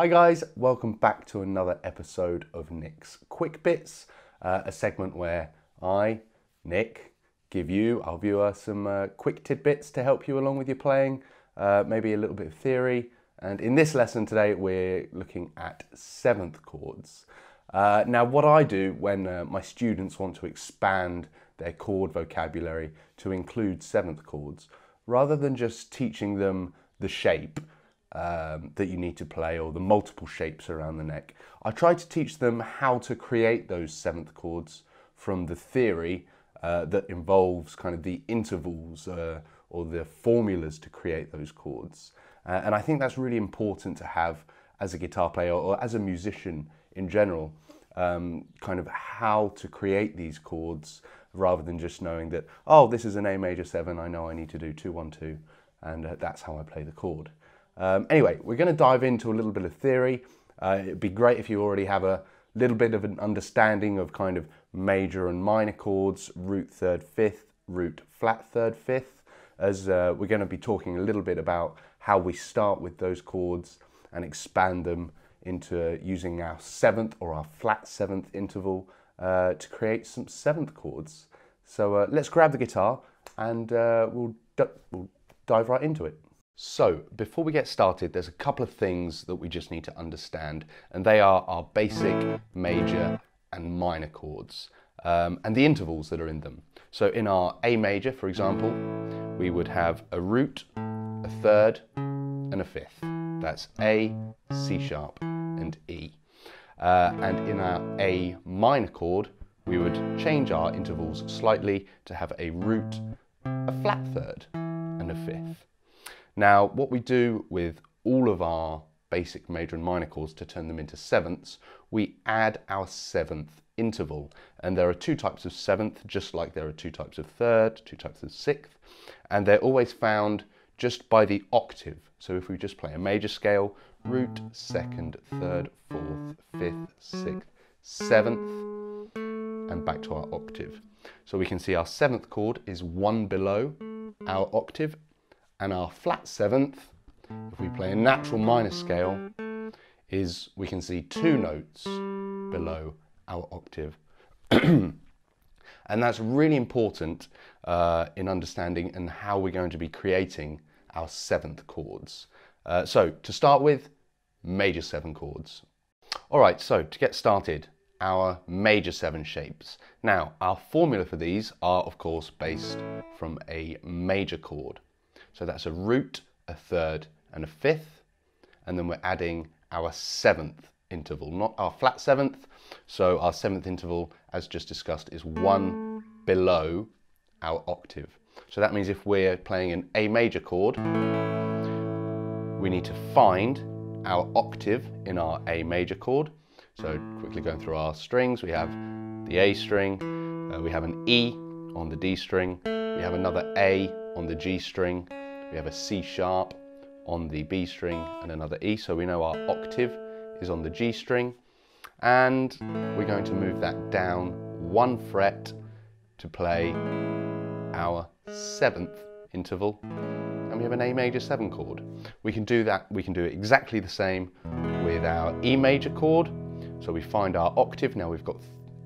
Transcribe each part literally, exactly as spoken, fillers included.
Hi guys, welcome back to another episode of Nick's Quick Bits, uh, a segment where I, Nick, give you, our viewer, some uh, quick tidbits to help you along with your playing, uh, maybe a little bit of theory, and in this lesson today we're looking at seventh chords. Uh, now what I do when uh, my students want to expand their chord vocabulary to include seventh chords, rather than just teaching them the shape, Um, that you need to play, or the multiple shapes around the neck, I try to teach them how to create those seventh chords from the theory uh, that involves kind of the intervals uh, or the formulas to create those chords. Uh, and I think that's really important to have as a guitar player, or, or as a musician in general, um, kind of how to create these chords rather than just knowing that, oh, this is an A major seven, I know I need to do two, one, two, and uh, that's how I play the chord. Um, anyway, we're going to dive into a little bit of theory. Uh, it'd be great if you already have a little bit of an understanding of kind of major and minor chords, root third fifth, root flat third fifth, as uh, we're going to be talking a little bit about how we start with those chords and expand them into using our seventh or our flat seventh interval uh, to create some seventh chords. So uh, let's grab the guitar and uh, we'll, we'll dive right into it. So, before we get started, there's a couple of things that we just need to understand, and they are our basic, major, and minor chords, um, and the intervals that are in them. So in our A major, for example, we would have a root, a third, and a fifth. That's A, C sharp, and E. Uh, and in our A minor chord, we would change our intervals slightly to have a root, a flat third, and a fifth. Now, what we do with all of our basic major and minor chords to turn them into sevenths, we add our seventh interval. And there are two types of seventh, just like there are two types of third, two types of sixth, and they're always found just by the octave. So if we just play a major scale, root, second, third, fourth, fifth, sixth, seventh, and back to our octave. So we can see our seventh chord is one below our octave, and our flat seventh, if we play a natural minor scale, is, we can see, two notes below our octave. And that's really important uh, in understanding and how we're going to be creating our seventh chords. Uh, so to start with, major seven chords. All right, so to get started, our major seven shapes. Now, our formula for these are, of course, based from a major chord. So that's a root, a third, and a fifth, and then we're adding our seventh interval, not our flat seventh. So our seventh interval, as just discussed, is one below our octave. So that means if we're playing an A major chord, we need to find our octave in our A major chord. So quickly going through our strings, we have the A string, uh, we have an E on the D string, we have another A on the G string, we have a C sharp on the B string and another E, so we know our octave is on the G string. And we're going to move that down one fret to play our seventh interval, and we have an A major seven chord. We can do that, we can do exactly the same with our E major chord. So we find our octave. Now we've got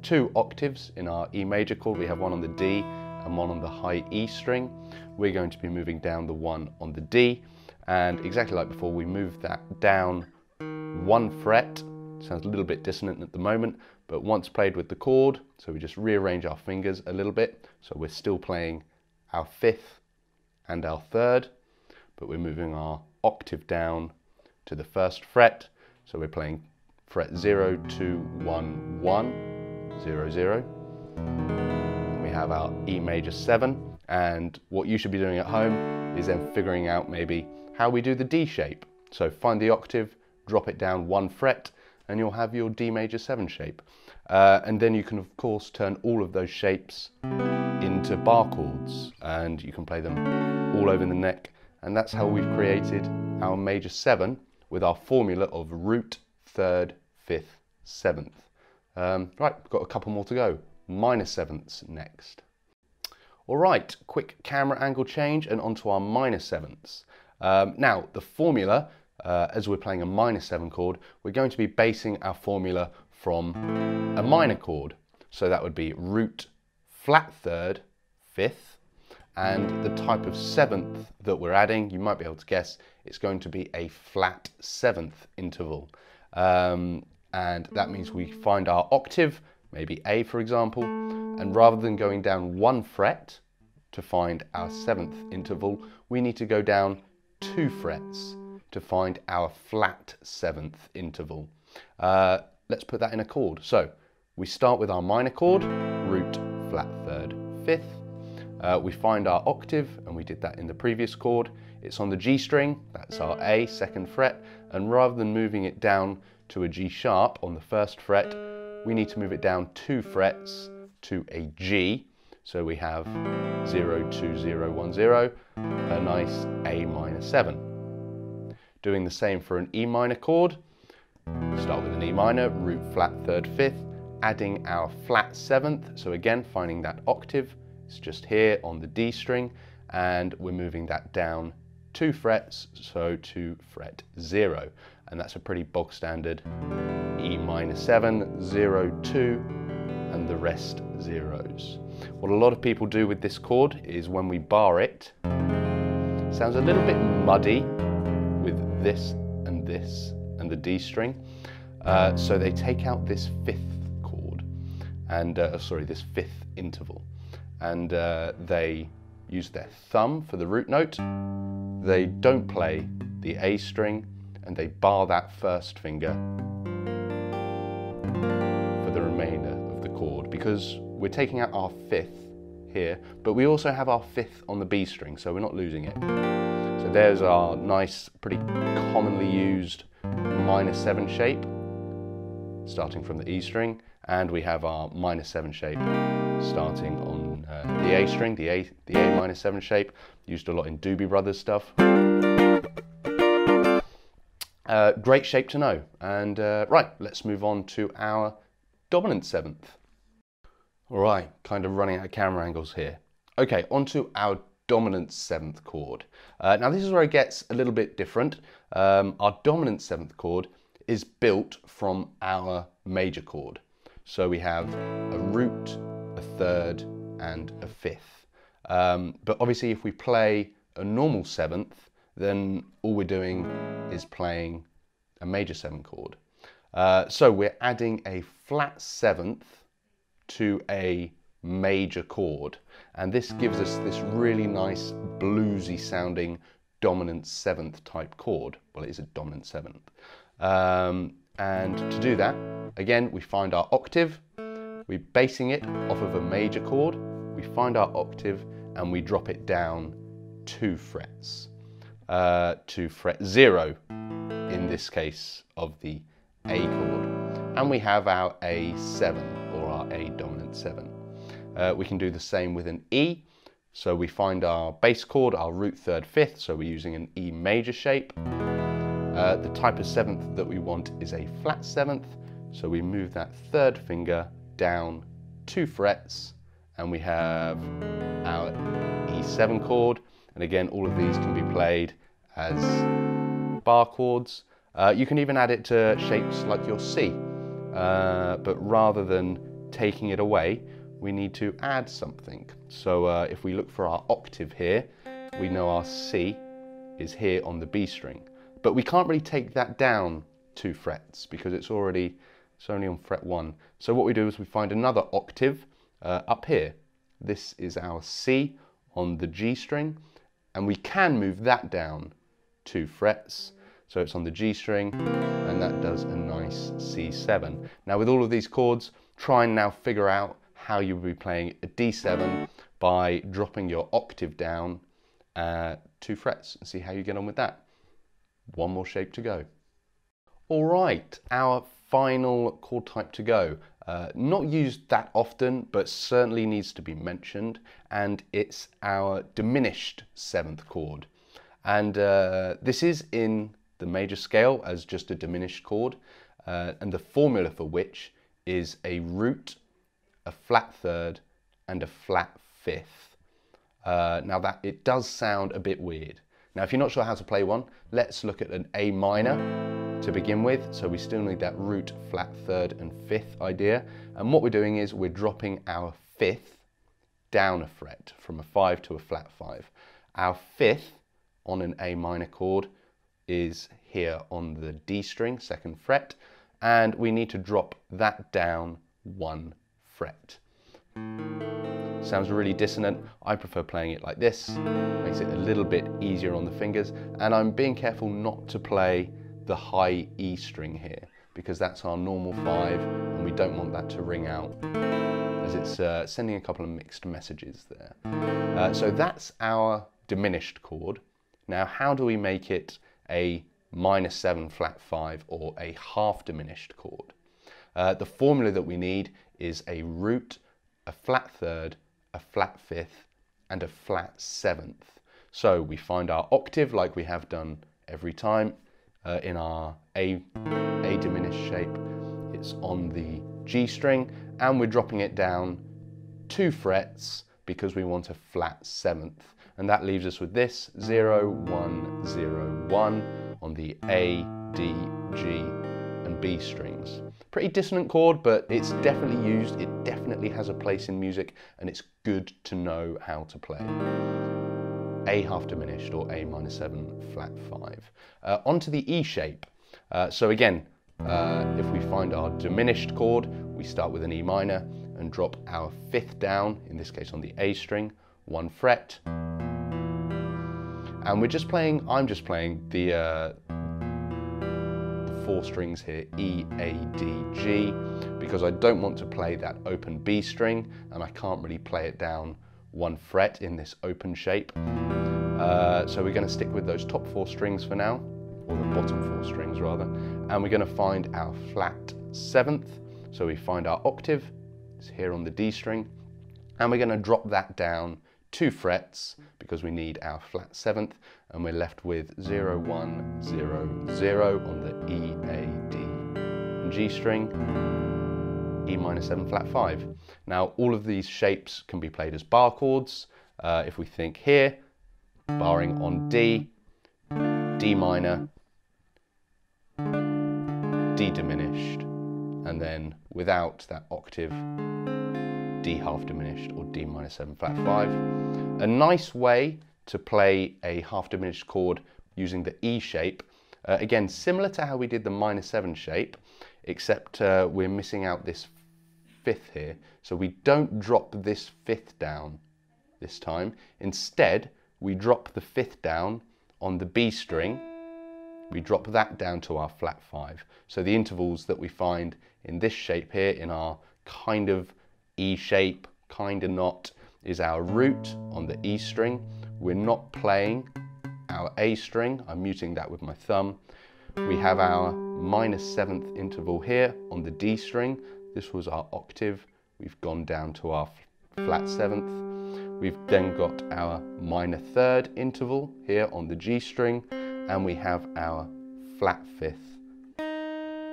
two octaves in our E major chord. We have one on the D and one on the high E string. We're going to be moving down the one on the D, and exactly like before, we move that down one fret. Sounds a little bit dissonant at the moment, but once played with the chord, so we just rearrange our fingers a little bit, so we're still playing our fifth and our third, but we're moving our octave down to the first fret, so we're playing fret zero, two, one, one, zero, zero. Have our E major seven, and what you should be doing at home is then figuring out maybe how we do the D shape. So find the octave, drop it down one fret, and you'll have your D major seven shape. Uh, and then you can of course turn all of those shapes into bar chords, and you can play them all over the neck, and that's how we've created our major seven with our formula of root, third, fifth, seventh. Um, right, we've got a couple more to go. Minor sevenths next. All right, quick camera angle change and onto our minor sevenths. Um, now the formula uh, as we're playing a minor seven chord, we're going to be basing our formula from a minor chord. So that would be root, flat third, fifth, and the type of seventh that we're adding, you might be able to guess, it's going to be a flat seventh interval. Um, and that means we find our octave, maybe A for example, and rather than going down one fret to find our seventh interval, we need to go down two frets to find our flat seventh interval. Uh, let's put that in a chord. So we start with our minor chord, root, flat third, fifth. Uh, we find our octave, and we did that in the previous chord. It's on the G string, that's our A, second fret, and rather than moving it down to a G sharp on the first fret, we need to move it down two frets to a G. So we have zero, two, zero, one, zero, a nice A minor seven. Doing the same for an E minor chord. Start with an E minor, root, flat third, fifth, adding our flat seventh. So again, finding that octave. It's just here on the D string, and we're moving that down two frets, so to fret zero. And that's a pretty bog standard E minor seven, zero, two, and the rest zeros. What a lot of people do with this chord is when we bar it, it sounds a little bit muddy with this and this and the D string. Uh, so they take out this fifth chord, and uh, sorry, this fifth interval. And uh, they use their thumb for the root note. They don't play the A string, and they bar that first finger for the remainder of the chord, because we're taking out our fifth here, but we also have our fifth on the B string, so we're not losing it. So there's our nice, pretty commonly used minor seven shape, starting from the E string, and we have our minor seven shape starting on uh, the A string, the A, the A minor seven shape, used a lot in Doobie Brothers stuff. Uh, great shape to know. And uh, right, let's move on to our dominant seventh. All right, kind of running out of camera angles here. Okay, onto our dominant seventh chord. Uh, now this is where it gets a little bit different. Um, our dominant seventh chord is built from our major chord. So we have a root, a third, and a fifth. Um, but obviously if we play a normal seventh, then all we're doing is playing a major seven chord. Uh, so we're adding a flat seventh to a major chord. And this gives us this really nice bluesy sounding dominant seventh type chord. Well, it is a dominant seventh. Um, and to do that, again, we find our octave, we're basing it off of a major chord, we find our octave, and we drop it down two frets, uh, to fret zero, in this case of the A chord. And we have our A seven, or our A dominant seven. Uh, we can do the same with an E, so we find our bass chord, our root third fifth, so we're using an E major shape. Uh, the type of seventh that we want is a flat seventh, so we move that third finger down two frets, and we have our E seven chord. And again, all of these can be played as bar chords. Uh, you can even add it to shapes like your C, uh, but rather than taking it away, we need to add something. So uh, if we look for our octave here, we know our C is here on the B string, but we can't really take that down two frets because it's already, it's only on fret one. So what we do is we find another octave uh, up here. This is our C on the G string, and we can move that down two frets. So it's on the G string, and that does a nice C seven. Now with all of these chords, try and now figure out how you'll be playing a D seven by dropping your octave down uh, two frets and see how you get on with that. One more shape to go. All right, our final chord type to go. Uh, not used that often, but certainly needs to be mentioned, and it's our diminished seventh chord. And uh, this is in the major scale as just a diminished chord, uh, and the formula for which is a root, a flat third, and a flat fifth. Uh, now that it does sound a bit weird. Now, if you're not sure how to play one, let's look at an A minor to begin with. So we still need that root, flat, third and fifth idea. And what we're doing is we're dropping our fifth down a fret from a five to a flat five. Our fifth on an A minor chord is here on the D string, second fret, and we need to drop that down one fret. Sounds really dissonant. I prefer playing it like this. Makes it a little bit easier on the fingers, and I'm being careful not to play the high E string here because that's our normal five and we don't want that to ring out as it's uh, sending a couple of mixed messages there. Uh, so that's our diminished chord. Now, how do we make it a minor seven flat five or a half diminished chord? Uh, the formula that we need is a root, a flat third, a flat fifth, and a flat seventh. So we find our octave like we have done every time uh, in our A, A diminished shape. It's on the G string and we're dropping it down two frets because we want a flat seventh. And that leaves us with this zero, one, zero, one on the A, D, G, and B strings. Pretty dissonant chord, but it's definitely used, it definitely has a place in music, and it's good to know how to play A half diminished or A minor seven flat five. Uh, onto the E shape. Uh, so again, uh, if we find our diminished chord, we start with an E minor and drop our fifth down, in this case on the A string, one fret. And we're just playing, I'm just playing the, uh, the four strings here, E, A, D, G, because I don't want to play that open B string and I can't really play it down one fret in this open shape. Uh, so we're going to stick with those top four strings for now, or the bottom four strings rather, and we're going to find our flat seventh. So we find our octave, it's here on the D string, and we're going to drop that down two frets because we need our flat seventh, and we're left with zero, one, zero, zero on the E, A, D, and G string, E minor seven flat five. Now all of these shapes can be played as bar chords. Uh, if we think here, barring on D, D minor, D diminished, and then without that octave, D half diminished or D minor seven flat five. A nice way to play a half diminished chord using the E shape, uh, again similar to how we did the minor seven shape, except uh, we're missing out this fifth here, so we don't drop this fifth down this time. Instead we drop the fifth down on the B string, we drop that down to our flat five. So the intervals that we find in this shape here, in our kind of E shape, kinda not, is our root on the E string. We're not playing our A string, I'm muting that with my thumb. We have our minor seventh interval here on the D string. This was our octave. We've gone down to our flat seventh. We've then got our minor third interval here on the G string, and we have our flat fifth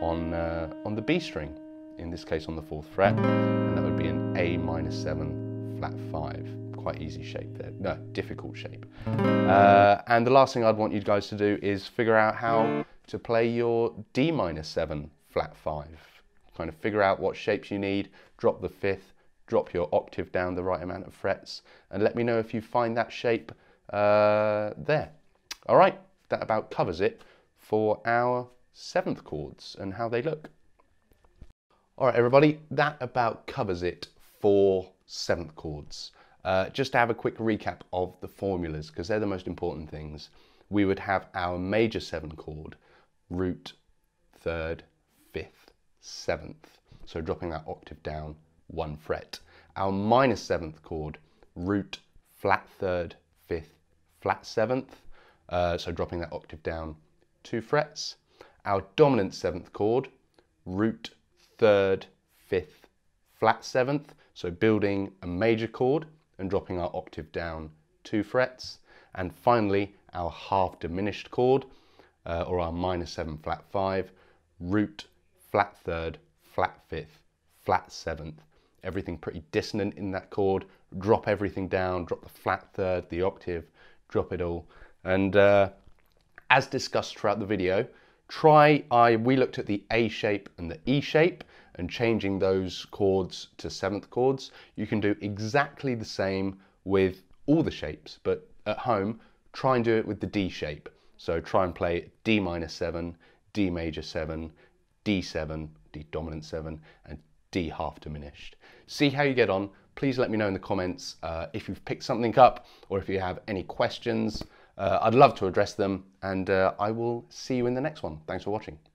on, uh, on the B string, in this case on the fourth fret, and that would be an A minor seven flat five. Quite easy shape there, no, difficult shape. Uh, and the last thing I'd want you guys to do is figure out how to play your D minor seven flat five. Kind of figure out what shapes you need, drop the fifth, drop your octave down the right amount of frets, and let me know if you find that shape uh, there. All right, that about covers it for our seventh chords and how they look. All right, everybody, that about covers it for seventh chords. Uh, just to have a quick recap of the formulas, because they're the most important things. We would have our major seven chord, root, third, fifth, seventh. So dropping that octave down one fret. Our minor seventh chord, root, flat third, fifth, flat seventh. Uh, so dropping that octave down two frets. Our dominant seventh chord, root, third, fifth, flat seventh, so building a major chord and dropping our octave down two frets. And finally, our half diminished chord, uh, or our minor seven flat five, root, flat third, flat fifth, flat seventh. Everything pretty dissonant in that chord. Drop everything down, drop the flat third, the octave, drop it all. And uh, as discussed throughout the video, try I, we looked at the A shape and the E shape and changing those chords to seventh chords. You can do exactly the same with all the shapes, but at home, try and do it with the D shape. So try and play D minor seven, D major seven, D seven, D dominant seven, and D half diminished. See how you get on. Please let me know in the comments uh, if you've picked something up or if you have any questions. Uh, I'd love to address them, and uh, I will see you in the next one. Thanks for watching.